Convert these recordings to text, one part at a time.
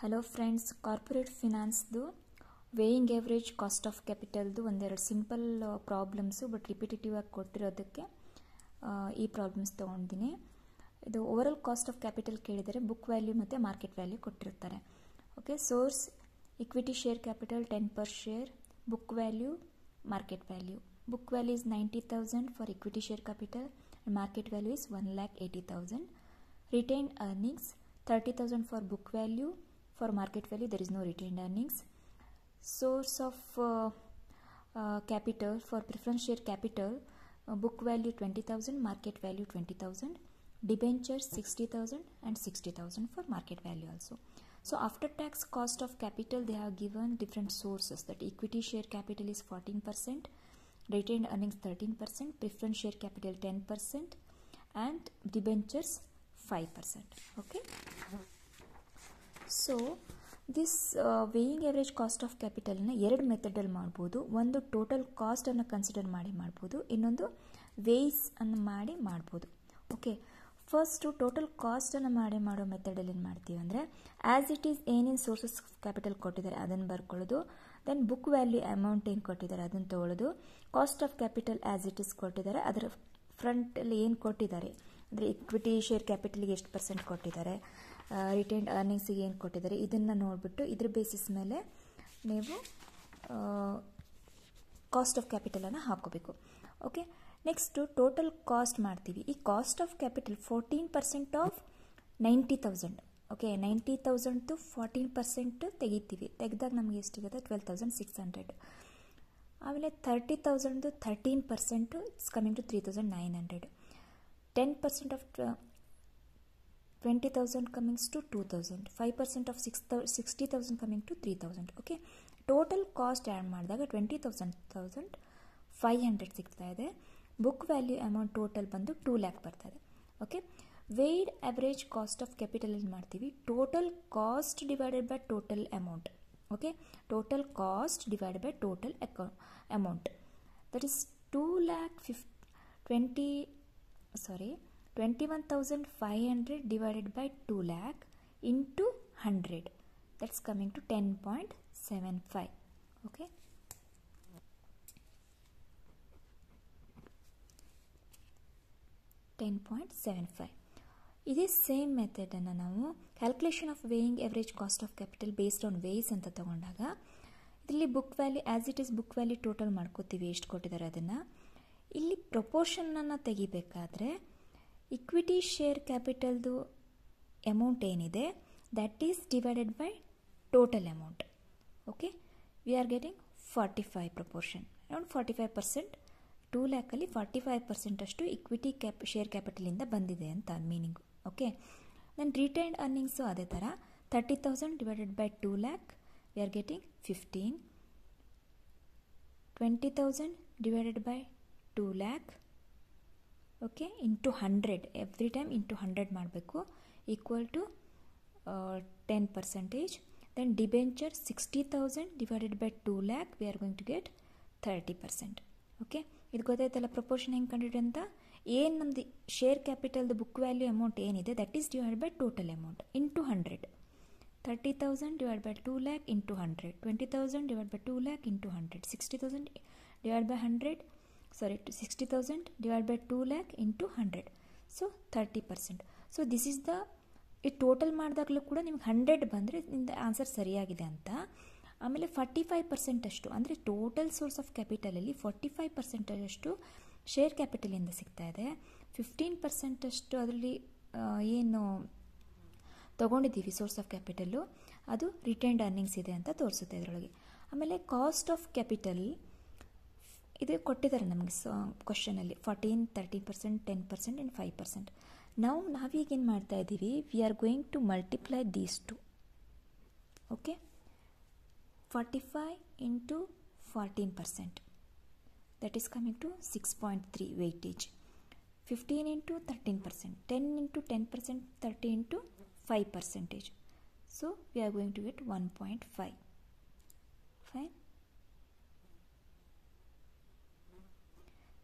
Hello friends, corporate ಫಿನಾನ್ಸ್ದು weighing average cost of ಕ್ಯಾಪಿಟಲ್ದು ಒಂದೆರಡು ಸಿಂಪಲ್ ಪ್ರಾಬ್ಲಮ್ಸು ಬಟ್ ರಿಪಿಟೇಟಿವ್ ಆಗಿ ಕೊಟ್ಟಿರೋದಕ್ಕೆ ಈ ಪ್ರಾಬ್ಲಮ್ಸ್ ತೊಗೊಂಡಿದ್ದೀನಿ. ಇದು ಓವರಾಲ್ ಕಾಸ್ಟ್ ಆಫ್ ಕ್ಯಾಪಿಟಲ್ ಕೇಳಿದರೆ ಬುಕ್ ವ್ಯಾಲ್ಯೂ ಮತ್ತು ಮಾರ್ಕೆಟ್ ವ್ಯಾಲ್ಯೂ ಕೊಟ್ಟಿರ್ತಾರೆ. Okay, source equity share capital 10 per share, book value market value. Book value is 90,000 for equity share capital and market value is 1,80,000. Retained earnings 30,000 for book value. For market value there is no retained earnings. Source of capital for preference share capital, book value 20,000, market value 20,000. Debentures 60,000 and 60,000 for market value also. So after tax cost of capital they have given different sources, that equity share capital is 14%. Retained earnings 13%, preference share capital 10%, and debentures 5%. Okay. So this weighing average cost of capital na ಎರಡು method ಅಲ್ಲಿ ಮಾಡಬಹುದು. ಒಂದು total cost ಅನ್ನು consider ಮಾಡಿ ಮಾಡಬಹುದು, ಇನ್ನೊಂದು ways ಅನ್ನು ಮಾಡಿ ಮಾಡಬಹುದು. ಓಕೆ, ಫಸ್ಟ್ ಟೋಟಲ್ ಕಾಸ್ಟ್ ಅನ್ನು ಮಾಡಿ ಮಾಡೋ ಮೆಥಡ್ ಅಲ್ಲಿ ಏನು ಮಾಡ್ತೀವಿ ಅಂದರೆ, ಆಸ್ ಇಟ್ ಈಸ್ ಏನೇನು ಸೋರ್ಸಸ್ ಕ್ಯಾಪಿಟಲ್ ಕೊಟ್ಟಿದ್ದಾರೆ ಅದನ್ನು ಬರ್ಕೊಳ್ಳೋದು, ದೆನ್ ಬುಕ್ ವ್ಯಾಲ್ಯೂ ಅಮೌಂಟ್ ಏನು ಕೊಟ್ಟಿದ್ದಾರೆ ಅದನ್ನು ತೊಗೊಳ್ಳೋದು, cost of capital as it is ಕೊಟ್ಟಿದ್ದಾರೆ ಅದರ ಫ್ರಂಟಲ್ಲಿ ಏನು ಕೊಟ್ಟಿದ್ದಾರೆ ಅಂದರೆ ಇಕ್ವಿಟಿ ಶೇರ್ ಕ್ಯಾಪಿಟಲ್ಗೆ ಎಷ್ಟು ಪರ್ಸೆಂಟ್ ಕೊಟ್ಟಿದ್ದಾರೆ, ರಿಟೈನ್ಡ್ ಅರ್ನಿಂಗ್ಸಿಗೆ ಏನು ಕೊಟ್ಟಿದ್ದಾರೆ, ಇದನ್ನು ನೋಡಿಬಿಟ್ಟು ಇದ್ರ ಬೇಸಿಸ್ ಮೇಲೆ ನೀವು ಕಾಸ್ಟ್ ಆಫ್ ಕ್ಯಾಪಿಟಲನ್ನು ಹಾಕೋಬೇಕು. ಓಕೆ, ನೆಕ್ಸ್ಟು ಟೋಟಲ್ ಕಾಸ್ಟ್ ಮಾಡ್ತೀವಿ. ಈ cost of capital 14% of 90,000. Okay, 90,000 14% ತೆಗಿತೀವಿ, ತೆಗೆದಾಗ ನಮಗೆ ಎಷ್ಟಿಗುತ್ತೆ 12,600. ಆಮೇಲೆ 30,000 13% it's coming to 3,900. 10% of 20,000 comings to 2,000. 5% of 60,000 coming to 3,000. Okay, total cost add ಮಾಡಿದಾಗ 20,500 ಸಿಗ್ತಾ ಇದೆ. ಬುಕ್ ವ್ಯಾಲ್ಯೂ ಅಮೌಂಟ್ ಟೋಟಲ್ ಬಂದು 2 lakh ಬರ್ತದೆ. Okay, weighted average cost of capital ಏನು ಮಾಡ್ತೀವಿ, total cost divided by total amount. Okay, total cost divided by total amount, that is 21,500 divided by 2 lakh into 100, that's coming to 10.75. Okay, ಇದೇ same ಮೆಥಡನ್ನು ನಾವು calculation of weighing average cost of capital based on weights ಅಂತ ತಗೊಂಡಾಗ ಇದರಲ್ಲಿ book value as it is book value total ಮಾಡ್ಕೋತೀವಿ ಎಷ್ಟು ಕೊಟ್ಟಿದ್ದಾರೆ ಅದನ್ನು. ಇಲ್ಲಿ ಪ್ರಪೋರ್ಷನನ್ನು ತೆಗಿಬೇಕಾದ್ರೆ ಇಕ್ವಿಟಿ ಶೇರ್ ಕ್ಯಾಪಿಟಲ್ದು ಅಮೌಂಟ್ ಏನಿದೆ that is divided by total amount. Okay, we are getting 45 proportion, around 45%. 2 lakhಲ್ಲಿ 45% ಇಕ್ವಿಟಿ ಶೇರ್ ಕ್ಯಾಪಿಟಲಿಂದ ಬಂದಿದೆ ಅಂತ meaning. Okay, then retained earnings ಅದೇ ಥರ 30,000 divided by 2 lakh, we are getting 15. 20,000 divided by 2 lakh, okay, into 100, every time into 100 ಮಾಡಬೇಕು, equal to 10%. Then debenture 60,000 divided by 2 lakh, we are going to get 30%. Okay, ಇದು ಗೊತ್ತಾಯ್ತಲ್ಲ proportion ಹೆಂಗೆ ಕಂಡಿಡಿ ಅಂತ. ಏನು ನಮ್ಮದು ಶೇರ್ ಕ್ಯಾಪಿಟಲ್ದು ಬುಕ್ ವ್ಯಾಲ್ಯೂ ಅಮೌಂಟ್ ಏನಿದೆ that is divide by total amount into 100. 30,000 divide by 2 lakh into 100. 20,000 divide by 2 lakh into 100. 60,000 divide by 100, sorry 60,000 divide by 2 lakh into 100. So 30%. So this is the, ಈ total ಮಾಡಿದಾಗಲೂ ಕೂಡ ನಿಮ್ಗೆ 100 ಬಂದರೆ ನಿಮ್ದು answer ಸರಿಯಾಗಿದೆ ಅಂತ. ಆಮೇಲೆ 45% ಅಂದರೆ ಟೋಟಲ್ ಸೋರ್ಸ್ ಆಫ್ ಕ್ಯಾಪಿಟಲಲ್ಲಿ 45% ಶೇರ್ ಕ್ಯಾಪಿಟಲಿಂದ ಸಿಗ್ತಾ ಇದೆ. 15% ಅದರಲ್ಲಿ ಏನು ತೊಗೊಂಡಿದ್ದೀವಿ ಸೋರ್ಸ್ ಆಫ್ ಕ್ಯಾಪಿಟಲ್ಲು ಅದು ರಿಟೈನ್ಡ್ ಅರ್ನಿಂಗ್ಸ್ ಇದೆ ಅಂತ ತೋರಿಸುತ್ತೆ ಇದರೊಳಗೆ. ಆಮೇಲೆ ಕಾಸ್ಟ್ ಆಫ್ ಕ್ಯಾಪಿಟಲ್ ಇದು ಕೊಟ್ಟಿದ್ದಾರೆ ನಮಗೆ ಕ್ವಶನಲ್ಲಿ 14, 13%, 10% ಆ್ಯಂಡ್ 5%. ನಾವೀಗೇನು ಮಾಡ್ತಾಯಿದ್ದೀವಿ, we are going to multiply these two. Okay, 45 into 14%, that is coming to 6.3 weightage. 15 into 13%, 10 into 10%, 30 into 5%. So we are going to get 1.5. Fine.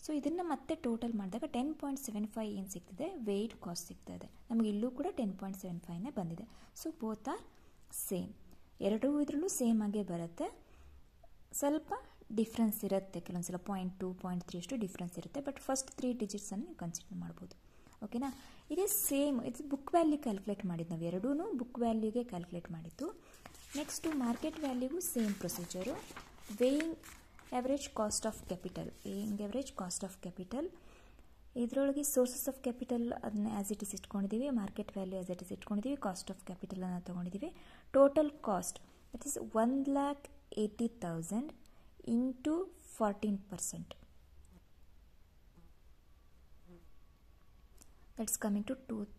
So ಇದನ್ನು ಮತ್ತೆ ಟೋಟಲ್ ಮಾಡಿದಾಗ 10.75 ಏನು ಸಿಗ್ತದೆ, ವೆಯ್ಟ್ ಕಾಸ್ಟ್ ಸಿಗ್ತದೆ ನಮಗೆ. ಇಲ್ಲೂ ಕೂಡ 10.75ನೇ ಬಂದಿದೆ. So both are same. ಎರಡೂ ಇದ್ರಲ್ಲೂ ಸೇಮ್ ಆಗೇ ಬರುತ್ತೆ, ಸ್ವಲ್ಪ ಡಿಫ್ರೆನ್ಸ್ ಇರುತ್ತೆ. ಕೆಲವೊಂದು ಸಲ 0.2, 0.3 ಅಷ್ಟು ಡಿಫ್ರೆನ್ಸ್ ಇರುತ್ತೆ. ಬಟ್ ಫಸ್ಟ್ 3 ಡಿಜಿಟ್ಸನ್ನು ನೀವು ಕನ್ಸಿಡರ್ ಮಾಡ್ಬೋದು. ಓಕೆನಾ, ಇದೇ ಸೇಮ್. ಇದು ಬುಕ್ ವ್ಯಾಲ್ಯೂ ಕ್ಯಾಲ್ಕುಲೇಟ್ ಮಾಡಿದ್ದು, ನಾವು ಎರಡೂ ಬುಕ್ ವ್ಯಾಲ್ಯೂಗೆ ಕ್ಯಾಲ್ಕುಲೇಟ್ ಮಾಡಿದ್ದು. ನೆಕ್ಸ್ಟು ಮಾರ್ಕೆಟ್ ವ್ಯಾಲ್ಯೂಗೂ same procedure. Weighing average cost of capital, weighing average cost of capital, ಇದರೊಳಗೆ ಸೋರ್ಸಸ್ ಆಫ್ ಕ್ಯಾಪಿಟಲ್ ಅದನ್ನ ಆ್ಯಸ್ ಇಟ್ ಇಸ್ ಇಟ್ಕೊಂಡಿದ್ದೀವಿ, market value as it is ಇಟ್ಕೊಂಡಿದ್ದೀವಿ, ಕಾಸ್ಟ್ ಆಫ್ ಕ್ಯಾಪಿಟಲನ್ನು ತೊಗೊಂಡಿದ್ದೀವಿ. Total cost that is 1,80,000 into 14%, that's coming to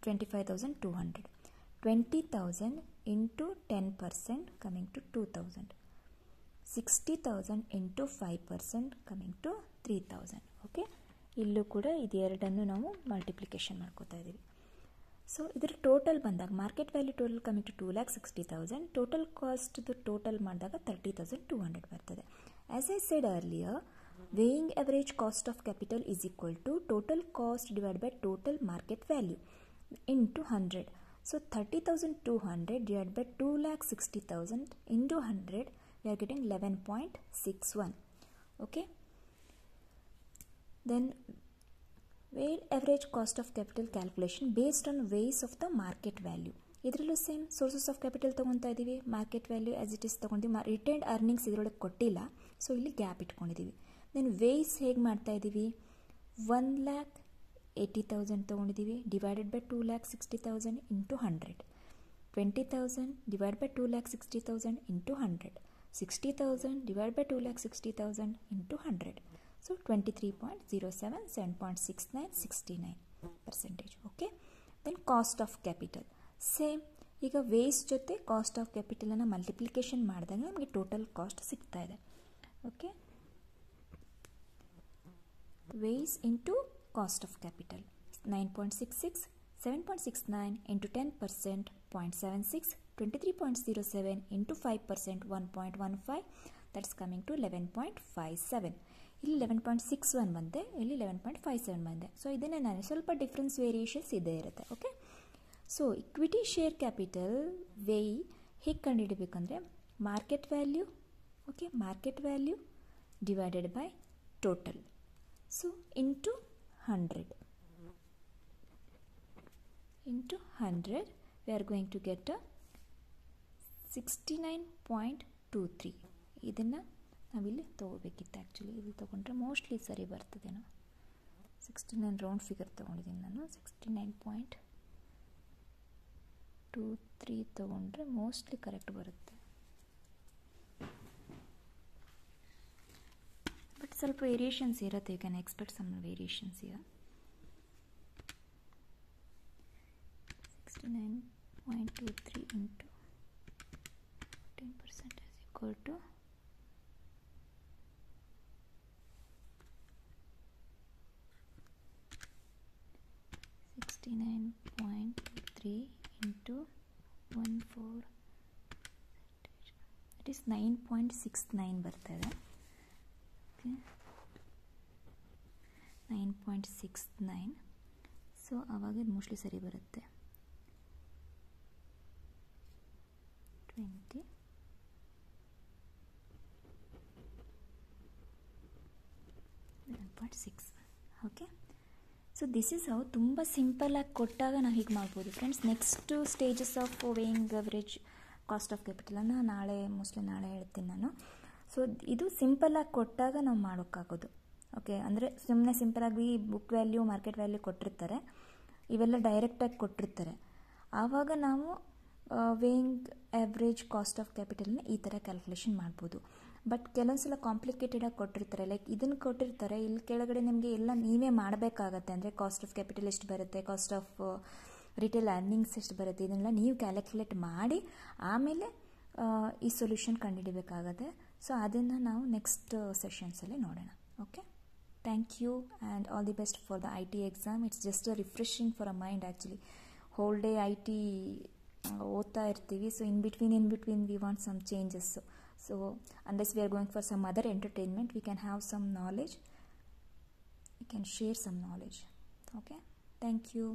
25,200. 20,000 into 10% coming to 2,000. 60,000 into 5% coming to 3,000. Okay, ಇಲ್ಲೂ ಕೂಡ ಇದು ಎರಡನ್ನು ನಾವು ಮಲ್ಟಿಪ್ಲಿಕೇಶನ್ ಮಾಡ್ಕೋತಾ ಇದ್ದೀವಿ. ಸೊ ಇದರ ಟೋಟಲ್ ಬಂದಾಗ market value total coming to 2,60,000, total ಕಾಸ್ಟ್ದು ಟೋಟಲ್ ಮಾಡಿದಾಗ 30,200 ಬರ್ತದೆ. As I said earlier, weighing average cost of capital is equal to total cost divide by total market value into 100. So 30,200 divide by 2,60,000 into 100, we are getting 11.61. Okay, then weighted average cost of capital calculation based on weights of the market value. ಇದರಲ್ಲೂ same, sources of capital ತೊಗೊತಾ ಇದ್ದೀವಿ, market value as it is ತೊಗೊಂಡಿದ್ದೀವಿ, retained earnings ಇದರೊಳಗೆ ಕೊಟ್ಟಿಲ್ಲ, so ಇಲ್ಲಿ gap ಇಟ್ಕೊಂಡಿದ್ದೀವಿ. Then weighs ಹೇಗೆ ಮಾಡ್ತಾ ಇದ್ದೀವಿ, 1,80,000 ತೊಗೊಂಡಿದ್ದೀವಿ divided by 2,60,000 into 100, 20,000 divide by 2,60,000 into 100, 60,000 divided by 2,60,000 into 100. So 23.07, 7.69, 69%. Okay. Then cost of capital. Same. ಈಗ ವೇಸ್ ಜೊತೆ ಕಾಸ್ಟ್ ಆಫ್ ಕ್ಯಾಪಿಟಲನ್ನು ಮಲ್ಟಿಪ್ಲಿಕೇಶನ್ ಮಾಡಿದಾಗ ನಮಗೆ ಟೋಟಲ್ ಕಾಸ್ಟ್ ಸಿಗ್ತಾ ಇದೆ. Okay, weights into cost of capital 9.66, 7.69 into 10%, 0.76, 23.07 into 5%, 1.15, that's coming to 11.57. ಇಲ್ಲಿ 11.61 ಬಂದೆ, ಇಲ್ಲಿ 11.57 ಬಂದೆ. ಸೊ ಇದನ್ನೇ ನಾನು ಸ್ವಲ್ಪ ಡಿಫ್ರೆನ್ಸ್ ವೇರಿಯೇಷನ್ಸ್ ಇದೇ ಇರುತ್ತೆ. Okay, so equity share capital weight ಹೇಗೆ ಕಂಡುಹಿಡಬೇಕಂದ್ರೆ market value, okay, market value divided by total, so into 100, into 100 we are going to get a 69.23. ಇದನ್ನು ನಾವಿಲ್ಲಿ ತೊಗೋಬೇಕಿತ್ತು. ಆ್ಯಕ್ಚುಲಿ ಇಲ್ಲಿ ತೊಗೊಂಡ್ರೆ ಮೋಸ್ಟ್ಲಿ ಸರಿ ಬರ್ತದೇನೋ. 69 ರೌಂಡ್ ಫಿಗರ್ ತೊಗೊಂಡಿದ್ದೀನಿ ನಾನು. 69.23 ತೊಗೊಂಡ್ರೆ ಮೋಸ್ಟ್ಲಿ ಕರೆಕ್ಟ್ ಬರುತ್ತೆ. ಬಟ್ ಸ್ವಲ್ಪ ವೇರಿಯೇಷನ್ಸ್ ಇರುತ್ತೆ. You can expect some variations here. 69.23 into 10% is equal to 69.23 into 14. It is 9.69 birthday. Okay, 9.69. So avage mostly sari barutte. 20.6. Okay, so this is how. ತುಂಬ ಸಿಂಪಲ್ಲಾಗಿ ಕೊಟ್ಟಾಗ ನಾವು ಹೀಗೆ ಮಾಡ್ಬೋದು friends. Next stages of weighing average cost of ಕ್ಯಾಪಿಟಲನ್ನು ನಾಳೆ, mostly ನಾಳೆ ಹೇಳ್ತೀನಿ ನಾನು. ಸೊ ಇದು ಸಿಂಪಲ್ಲಾಗಿ ಕೊಟ್ಟಾಗ ನಾವು ಮಾಡೋಕ್ಕಾಗೋದು. ಓಕೆ, ಅಂದರೆ ಸುಮ್ಮನೆ ಸಿಂಪಲಾಗಿ ಬುಕ್ ವ್ಯಾಲ್ಯೂ, ಮಾರ್ಕೆಟ್ ವ್ಯಾಲ್ಯೂ ಕೊಟ್ಟಿರ್ತಾರೆ, ಇವೆಲ್ಲ ಡೈರೆಕ್ಟಾಗಿ ಕೊಟ್ಟಿರ್ತಾರೆ. ಆವಾಗ ನಾವು ವೇಯಿಂಗ್ ಆ್ಯಾವ್ರೇಜ್ ಕಾಸ್ಟ್ ಆಫ್ ಕ್ಯಾಪಿಟಲ್ನ ಈ ಥರ ಕ್ಯಾಲ್ಕುಲೇಷನ್ ಮಾಡ್ಬೋದು. ಬಟ್ ಕೆಲವೊಂದು ಸಲ ಕಾಂಪ್ಲಿಕೇಟೆಡಾಗಿ ಕೊಟ್ಟಿರ್ತಾರೆ, ಲೈಕ್ ಇದನ್ನು ಕೊಟ್ಟಿರ್ತಾರೆ, ಇಲ್ಲಿ ಕೆಳಗಡೆ ನಿಮಗೆ ಎಲ್ಲ ನೀವೇ ಮಾಡಬೇಕಾಗತ್ತೆ. ಅಂದರೆ ಕಾಸ್ಟ್ ಆಫ್ ಕ್ಯಾಪಿಟಲ್ ಎಷ್ಟು ಬರುತ್ತೆ, ಕಾಸ್ಟ್ ಆಫ್ ರಿಟೇಲ್ ಅರ್ನಿಂಗ್ಸ್ ಎಷ್ಟು ಬರುತ್ತೆ, ಇದನ್ನೆಲ್ಲ ನೀವು ಕ್ಯಾಲ್ಕುಲೇಟ್ ಮಾಡಿ ಆಮೇಲೆ ಈ ಸೊಲ್ಯೂಷನ್ ಕಂಡುಹಿಡಬೇಕಾಗತ್ತೆ. ಸೊ ಅದನ್ನು ನಾವು ನೆಕ್ಸ್ಟ್ ಸೆಷನ್ಸಲ್ಲಿ ನೋಡೋಣ. Okay, thank you and all the best for the IT exam. It's just a refreshing for a mind. Actually whole day IT ಓದ್ತಾ ಇರ್ತೀವಿ. So in between we want some changes. So unless we are going for some other entertainment, we can have some knowledge. We can share some knowledge. Okay, thank you.